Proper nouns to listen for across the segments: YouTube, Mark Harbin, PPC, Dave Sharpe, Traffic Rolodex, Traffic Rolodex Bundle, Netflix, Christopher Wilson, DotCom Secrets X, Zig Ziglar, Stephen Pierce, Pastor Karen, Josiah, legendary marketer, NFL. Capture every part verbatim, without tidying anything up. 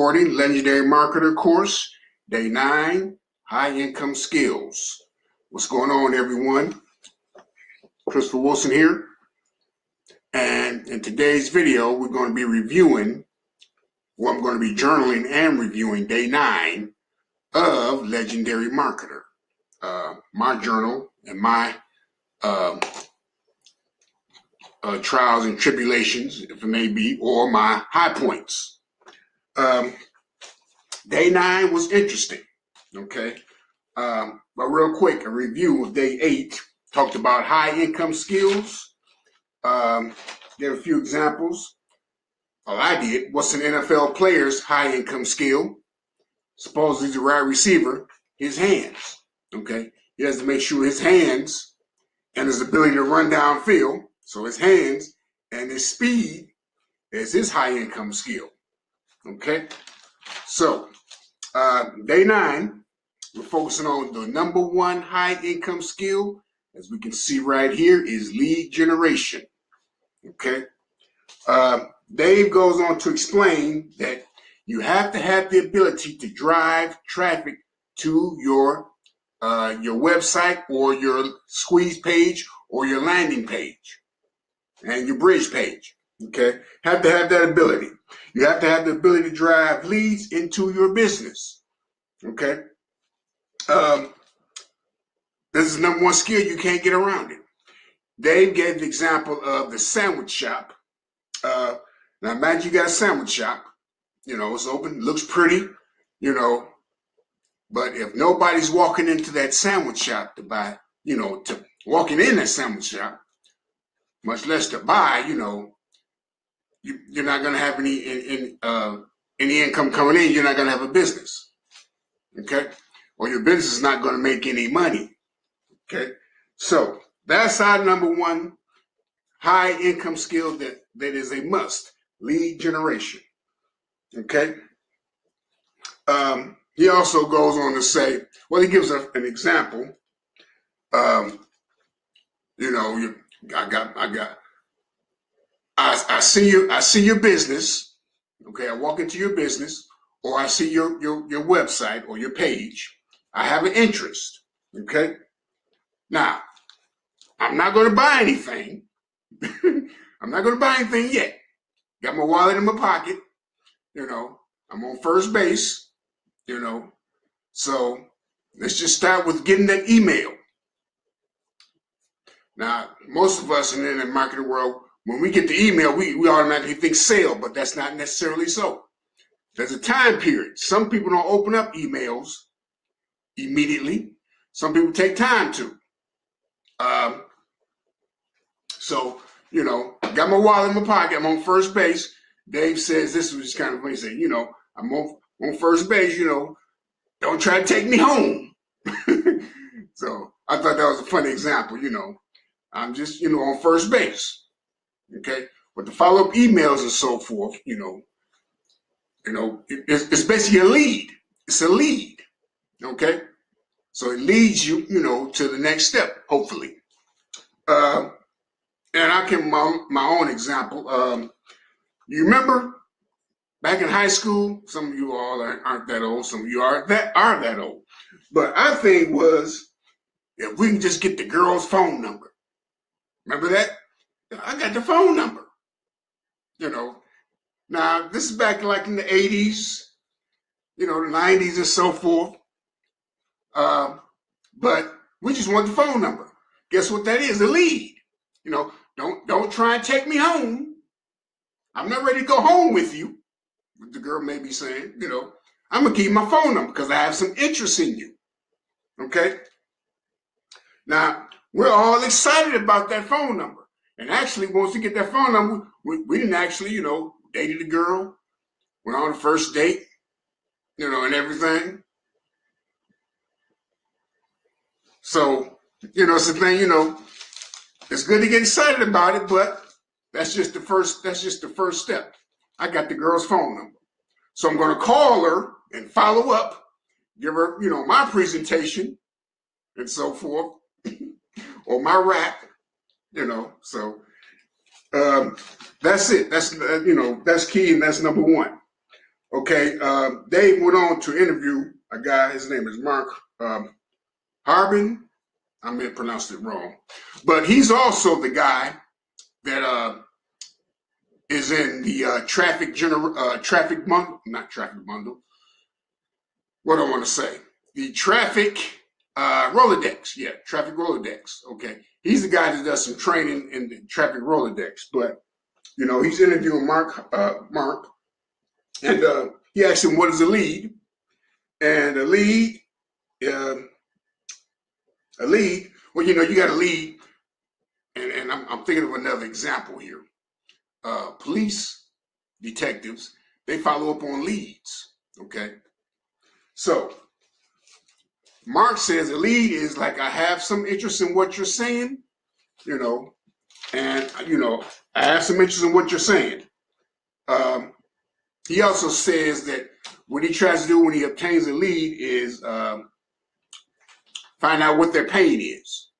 recording Legendary Marketer course, day nine, high income skills. What's going on, everyone? Christopher Wilson here. And in today's video, we're going to be reviewing, well, I'm going to be journaling and reviewing day nine of Legendary Marketer. Uh, my journal and my uh, uh, trials and tribulations, if it may be, or my high points. Um, day nine was interesting, okay? Um, but real quick, a review of day eight talked about high income skills. Um, give a few examples. Well, I did. What's an N F L player's high income skill? Suppose he's a wide receiver, his hands, okay? He has to make sure his hands and his ability to run downfield, so his hands and his speed is his high income skill, okay? So, uh, day nine, we're focusing on the number one high income skill, as we can see right here, is lead generation, okay? Uh, Dave goes on to explain that you have to have the ability to drive traffic to your uh, your website or your squeeze page or your landing page and your bridge page, okay? Have to have that ability. You have to have the ability to drive leads into your business, okay? Um, this is number one skill. You can't get around it. Dave gave the example of the sandwich shop. Uh, now imagine you got a sandwich shop, you know, it's open, looks pretty, you know, but if nobody's walking into that sandwich shop to buy, you know, to walking in that sandwich shop, much less to buy, you know, you, you're not going to have any, in, in, uh, any income coming in. You're not going to have a business. Okay. Or your business is not going to make any money. Okay. So that's our number one high income skill that, that is a must, lead generation. Okay. Um, he also goes on to say, well, he gives a, an example. Um, you know, you, I got, I got, I, I see you, I see your business. Okay. I walk into your business or I see your, your, your website or your page. I have an interest. Okay. Now I'm not going to buy anything. I'm not going to buy anything yet. Got my wallet in my pocket. You know, I'm on first base, you know, so let's just start with getting that email. Now, most of us in the marketing world, when we get the email, we, we automatically think sale, but that's not necessarily so. There's a time period. Some people don't open up emails immediately. Some people take time to. Um, so, you know, got my wallet in my pocket. I'm on first base. Dave says, this was just kind of funny, he said, you know, I'm on, on first base, you know, don't try to take me home. So I thought that was a funny example, you know, I'm just, you know, on first base, okay? But the follow-up emails and so forth, you know, you know, it, it's, it's basically a lead. It's a lead, okay? So it leads you, you know, to the next step, hopefully. Uh, and I can, my, my own example, um, you remember back in high school, some of you all aren't that old, some of you are that are that old. But our thing was, if we can just get the girl's phone number. Remember that? I got the phone number. You know, now this is back like in the eighties, you know, the nineties and so forth. Uh, but we just want the phone number. Guess what that is? The lead. You know, don't don't try and take me home. I'm not ready to go home with you, the girl may be saying, you know, I'm going to give you my phone number because I have some interest in you, okay? Now, we're all excited about that phone number. And actually, once we get that phone number, we, we didn't actually, you know, dated a girl, went on the first date, you know, and everything. So, you know, it's the thing, you know, it's good to get excited about it, but That's just the first, that's just the first step. I got the girl's phone number. So I'm going to call her and follow up, give her, you know, my presentation and so forth, or my rap, you know, so um, that's it. That's, you know, that's key and that's number one. Okay, um, Dave went on to interview a guy. His name is Mark um, Harbin. I may have pronounced it wrong, but he's also the guy that uh, is in the uh, traffic gener uh, traffic bundle, not traffic bundle. What do I want to say? The traffic uh, Rolodex. Yeah, traffic Rolodex. Okay, he's the guy that does some training in the traffic Rolodex. But you know, he's interviewing Mark. Uh, Mark. And uh, he asked him, what is a lead? And a lead, uh, a lead, well, you know, you got a lead. And, and I'm, I'm thinking of another example here. Uh, police detectives, they follow up on leads, okay? So Mark says a lead is like, I have some interest in what you're saying, you know, and, you know, I have some interest in what you're saying. Um, He also says that what he tries to do when he obtains a lead is um, find out what their pain is,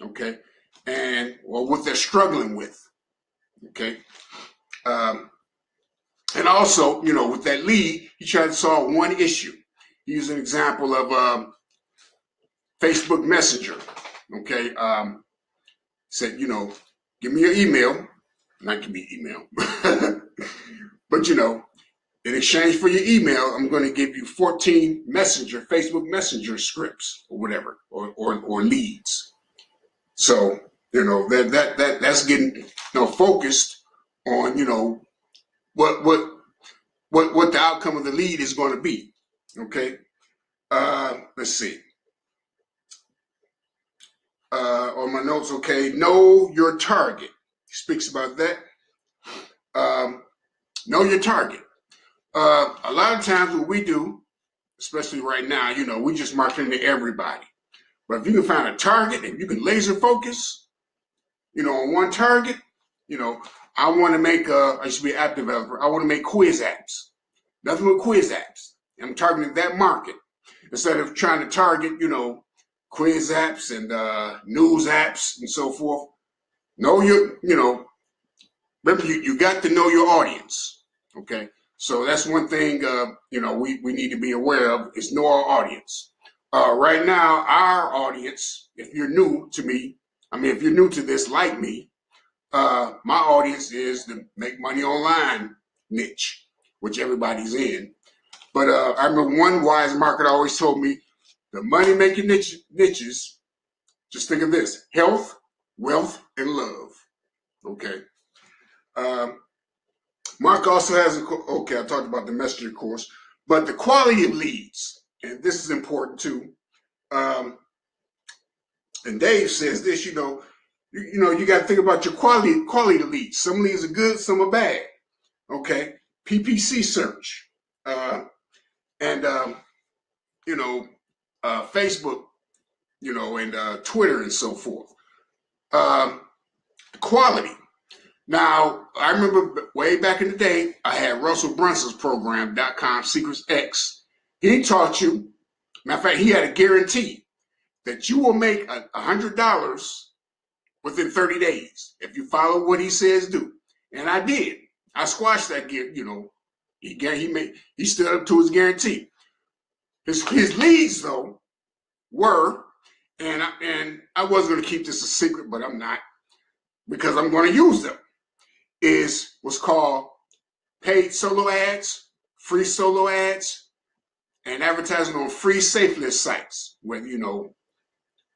okay, and or what they're struggling with, okay. Um, and also, you know, with that lead, he tries to solve one issue. He used an example of um, Facebook Messenger, okay. Um, said, you know, give me your email, not give me email, but you know. In exchange for your email, I'm going to give you fourteen messenger, Facebook Messenger scripts or whatever, or, or, or leads. So, you know, that, that, that, that's getting, you know, focused on, you know, what, what, what, what the outcome of the lead is going to be. Okay. Uh, let's see. Uh, on my notes. Okay. Know your target. He speaks about that. Um, know your target. Uh, a lot of times what we do, especially right now, you know, we just marketing to everybody. But if you can find a target and you can laser focus, you know, on one target, you know, I want to make a, I used to be an app developer. I want to make quiz apps. Nothing but quiz apps. I'm targeting that market instead of trying to target, you know, quiz apps and uh, news apps and so forth. Know your, you know, remember you, you got to know your audience, okay? So that's one thing, uh, you know, we, we need to be aware of is know our audience. Uh, right now, our audience, if you're new to me, I mean, if you're new to this, like me, uh, my audience is the make money online niche, which everybody's in. But uh, I remember one wise marketer always told me the money making niche, niches, just think of this, health, wealth, and love. Okay. Um, Mark also has, a, okay, I talked about the messenger course, but the quality of leads, and this is important too. Um, and Dave says this, you know, you, you know, you got to think about your quality, quality of leads. Some leads are good, some are bad. Okay, P P C search, uh, and um, you know, uh, Facebook, you know, and uh, Twitter and so forth. Um, quality. Now, I remember way back in the day, I had Russell Brunson's program, DotCom Secrets X. He taught you, matter of fact, he had a guarantee that you will make one hundred dollars within thirty days if you follow what he says do. And I did. I squashed that, you know, he he made, he stood up to his guarantee. His, his leads, though, were, and I, and I was going to keep this a secret, but I'm not, because I'm going to use them. Is what's called paid solo ads, free solo ads, and advertising on free safe list sites. Whether you know,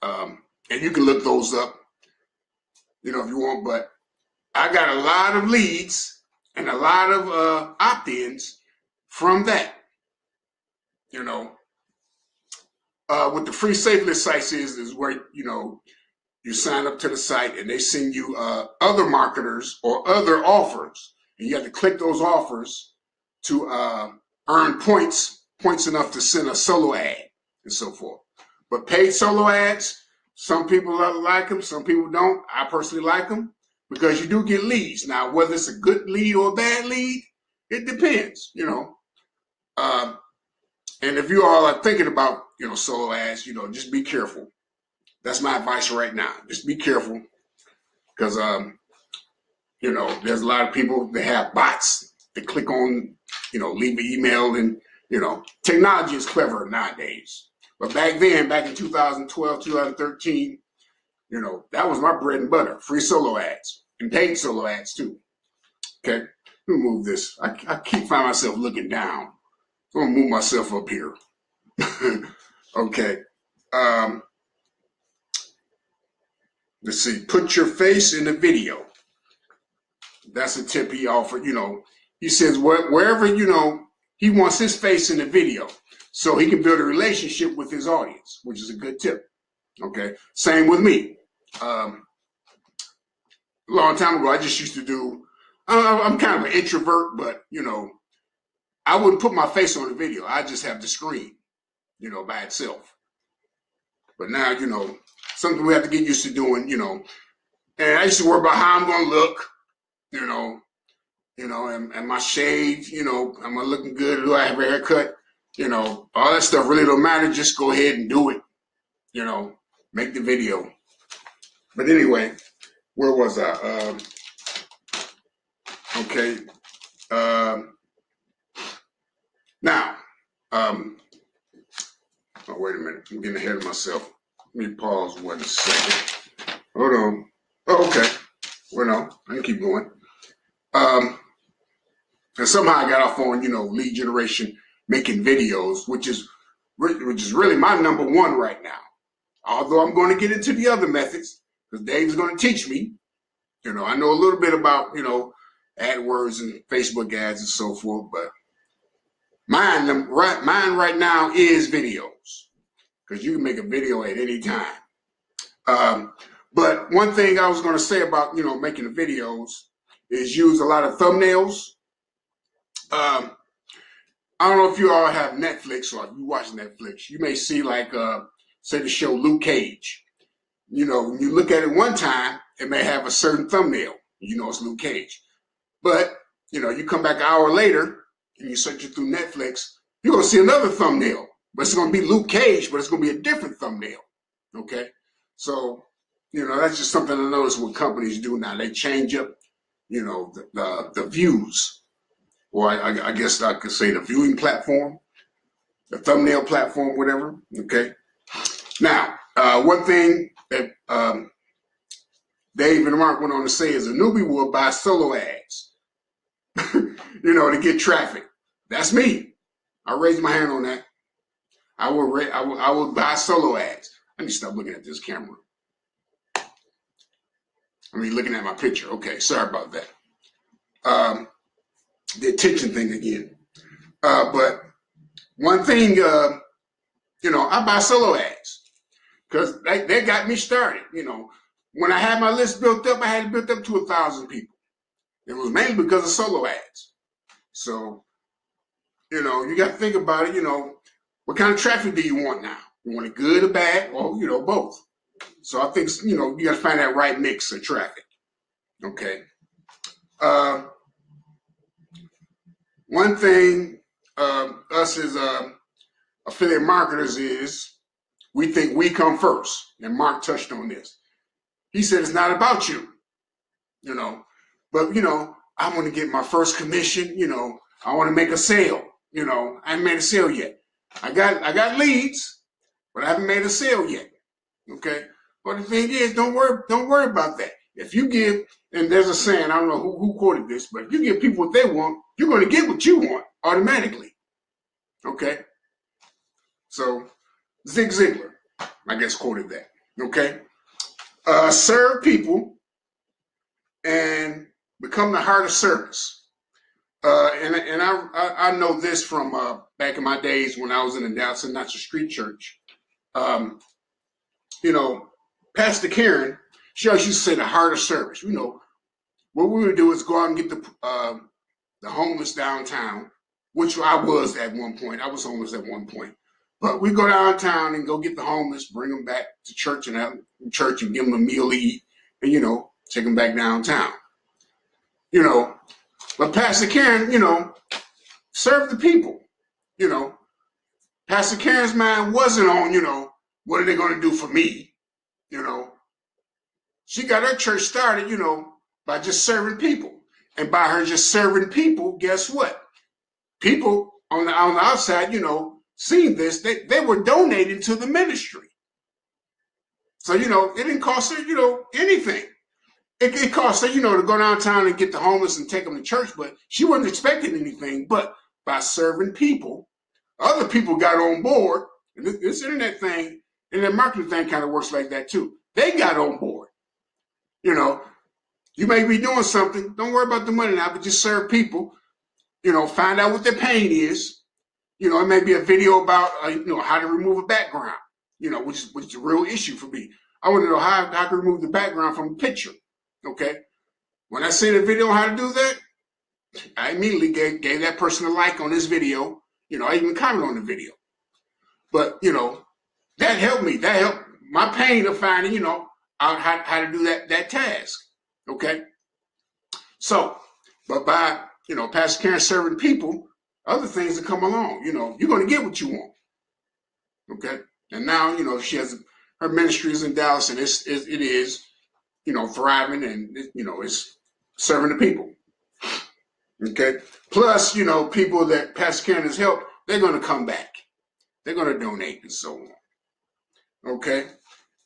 um, and you can look those up, you know, if you want. But I got a lot of leads and a lot of uh, opt-ins from that. You know, uh, what the free safe list sites is is where you know. You sign up to the site and they send you uh, other marketers or other offers. And you have to click those offers to uh, earn points, points enough to send a solo ad and so forth. But paid solo ads, some people like them, some people don't. I personally like them because you do get leads. Now, whether it's a good lead or a bad lead, it depends, you know. Uh, and if you all are thinking about, you know, solo ads, you know, just be careful. That's my advice right now. Just be careful because, um, you know, there's a lot of people that have bots to click on, you know, leave an email. And, you know, technology is clever nowadays. But back then, back in two thousand twelve, two thousand thirteen, you know, that was my bread and butter, free solo ads and paid solo ads too. Okay, let me move this. I, I keep finding myself looking down. I'm gonna move myself up here. Okay. Um, let's see, put your face in the video. That's a tip he offered, you know. He says where, wherever, you know, he wants his face in the video so he can build a relationship with his audience, which is a good tip. Okay, same with me. Um, a long time ago, I just used to do, uh, I'm kind of an introvert, but, you know, I wouldn't put my face on the video. I just have the screen, you know, by itself. But now, you know, something we have to get used to doing, you know, and I used to worry about how I'm going to look, you know, you know, and, and my shade, you know, am I looking good? Do I have a haircut? You know, all that stuff really don't matter. Just go ahead and do it, you know. Make the video. But anyway, where was I? Um, okay. Um, now, um, oh, wait a minute. I'm getting ahead of myself. Let me pause one second. Hold on. Oh, okay. Well, no, I can keep going. Um, and somehow I got off on, you know, lead generation, making videos, which is, which is really my number one right now. Although I'm going to get into the other methods, because Dave's going to teach me. You know, I know a little bit about, you know, AdWords and Facebook ads and so forth, but mine, right, mine right now is videos, because you can make a video at any time. Um, but one thing I was going to say about, you know, making the videos is use a lot of thumbnails. Um, I don't know if you all have Netflix or if you watch Netflix, you may see like uh say the show Luke Cage. You know, when you look at it one time, it may have a certain thumbnail. You know it's Luke Cage. But, you know, you come back an hour later and you search it through Netflix, you're going to see another thumbnail. But it's going to be Luke Cage, but it's going to be a different thumbnail. Okay? So, you know, that's just something I notice what companies do now. They change up, you know, the, the, the views. Or I, I guess I could say the viewing platform, the thumbnail platform, whatever. Okay? Now, uh, one thing that um, Dave and Mark went on to say is a newbie will buy solo ads, you know, to get traffic. That's me. I raised my hand on that. I will, ra I will, I will buy solo ads. I need to stop looking at this camera. I mean, looking at my picture. Okay, sorry about that. Um, the attention thing again. Uh, but one thing, uh, you know, I buy solo ads. Because they, they got me started, you know. When I had my list built up, I had it built up to a thousand people. It was mainly because of solo ads. So, you know, you got to think about it, you know, what kind of traffic do you want now? You want it good or bad? Or, you know, both. So I think, you know, you got to find that right mix of traffic. Okay. Uh, one thing uh, us as uh, affiliate marketers is, we think we come first, and Mark touched on this. He said it's not about you, you know, but, you know, I want to get my first commission, you know, I want to make a sale, you know, I haven't made a sale yet. I got I got leads, but I haven't made a sale yet, okay? But the thing is, don't worry, don't worry about that. If you give, and there's a saying, I don't know who, who quoted this, but if you give people what they want, you're going to get what you want automatically, okay? So Zig Ziglar, I guess, quoted that, okay? Uh, serve people and become the heart of service. Uh, and and I, I know this from uh, back in my days when I was in the Dallas and Natchez Street Church. Um, you know, Pastor Karen, she always used to say the heart of service. You know, what we would do is go out and get the, uh, the homeless downtown, which I was at one point. I was homeless at one point. But we go downtown and go get the homeless, bring them back to church and have church and give them a meal to eat and, you know, take them back downtown. You know, but Pastor Karen, you know, serve the people. You know, Pastor Karen's mind wasn't on, you know, what are they going to do for me? You know, she got her church started, you know, by just serving people. And by her just serving people, guess what? People on the, on the outside, you know, seeing this, they, they were donating to the ministry. So, you know, it didn't cost her, you know, anything. It, it cost her, you know, to go downtown and get the homeless and take them to church, but she wasn't expecting anything. But by serving people, other people got on board. And this, this internet thing, internet marketing thing kind of works like that too. They got on board. You know, you may be doing something. Don't worry about the money now, but just serve people. You know, find out what their pain is. You know, it may be a video about, uh, you know, how to remove a background. You know, which is, which is a real issue for me. I want to know how, how I can remove the background from a picture. Okay. When I see the video on how to do that, I immediately gave, gave that person a like on this video. You know, I even commented on the video. But, you know, that helped me. That helped my pain of finding, you know, out how, how to do that, that task. Okay. So, but by, you know, Pastor Karen serving people, other things that come along, you know, you're going to get what you want. Okay. And now, you know, she has her ministry is in Dallas, and it's, it, it is, you know, thriving, and, it, you know, it's serving the people. Okay. Plus, you know, people that Pastor Karen has helped, they're going to come back. They're going to donate and so on. Okay.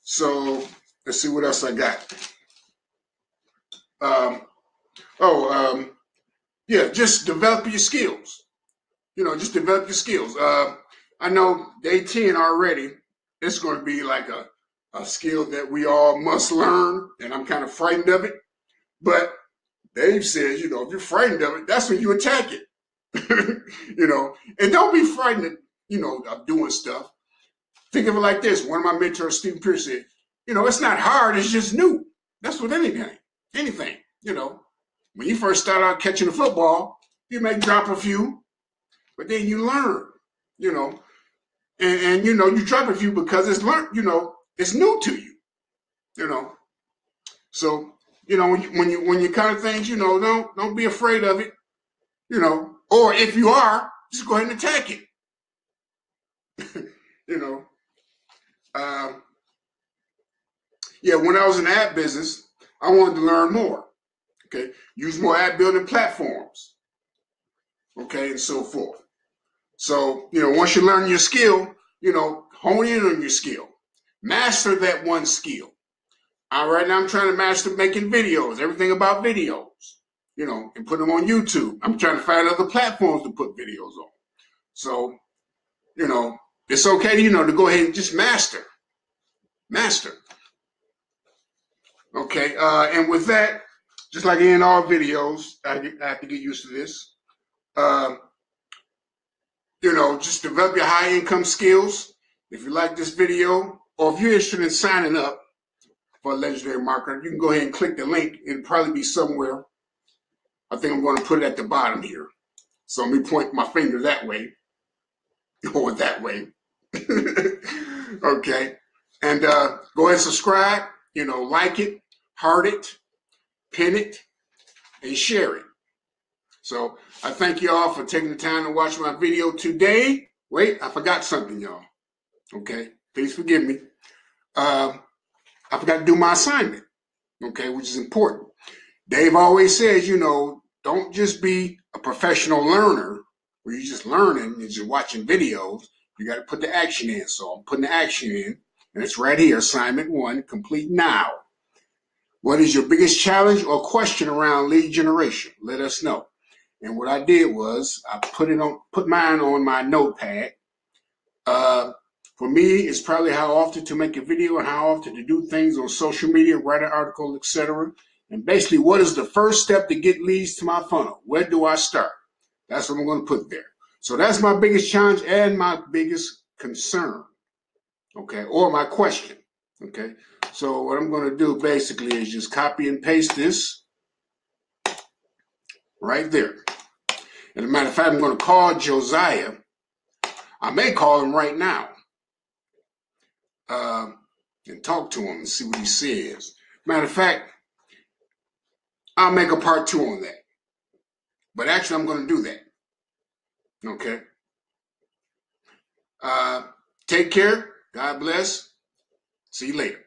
So let's see what else I got. Um, oh, um, yeah, just develop your skills. You know, just develop your skills. Uh, I know day ten already, it's going to be like a, a skill that we all must learn, and I'm kind of frightened of it. But Dave says, you know, if you're frightened of it, that's when you attack it. You know, and don't be frightened, you know, of doing stuff. Think of it like this. One of my mentors, Stephen Pierce, said, you know, it's not hard, it's just new. That's with anything, anything, you know. When you first start out catching the football, you may drop a few, but then you learn, you know. And, and, you know, you drop a few because it's learned, you know, it's new to you, you know. So, you know, when you, when you, when you kind of things, you know, don't, don't be afraid of it, you know, or if you are, just go ahead and attack it, you know. Um, yeah, when I was in the ad business, I wanted to learn more, okay, use more ad building platforms, okay, and so forth. So, you know, once you learn your skill, you know, hone in on your skill. Master that one skill. All right, now I'm trying to master making videos, everything about videos, you know, and put them on YouTube. I'm trying to find other platforms to put videos on. So, you know, it's okay, you know, to go ahead and just master. Master. Okay, uh, and with that, just like in all videos, I, I have to get used to this. Um, You know, just develop your high income skills. If you like this video, or if you're interested in signing up for a legendary marketer, you can go ahead and click the link. It'll probably be somewhere. I think I'm going to put it at the bottom here. So let me point my finger that way or that way. Okay. And uh, go ahead and subscribe, you know, like it, heart it, pin it, and share it. So I thank you all for taking the time to watch my video today. Wait, I forgot something, y'all. Okay, please forgive me. Uh, I forgot to do my assignment, okay, which is important. Dave always says, you know, don't just be a professional learner where you're just learning and just watching videos. You got to put the action in. So I'm putting the action in, and it's right here, assignment one, complete now. What is your biggest challenge or question around lead generation? Let us know. And what I did was I put it on, put mine on my notepad. Uh, for me, it's probably how often to make a video and how often to do things on social media, write an article, et cetera. And basically, what is the first step to get leads to my funnel? Where do I start? That's what I'm going to put there. So that's my biggest challenge and my biggest concern, okay, or my question, okay. So what I'm going to do basically is just copy and paste this right there. As a matter of fact, I'm going to call Josiah. I may call him right now uh, and talk to him and see what he says. Matter of fact, I'll make a part two on that. But actually, I'm going to do that. Okay. Uh, take care. God bless. See you later.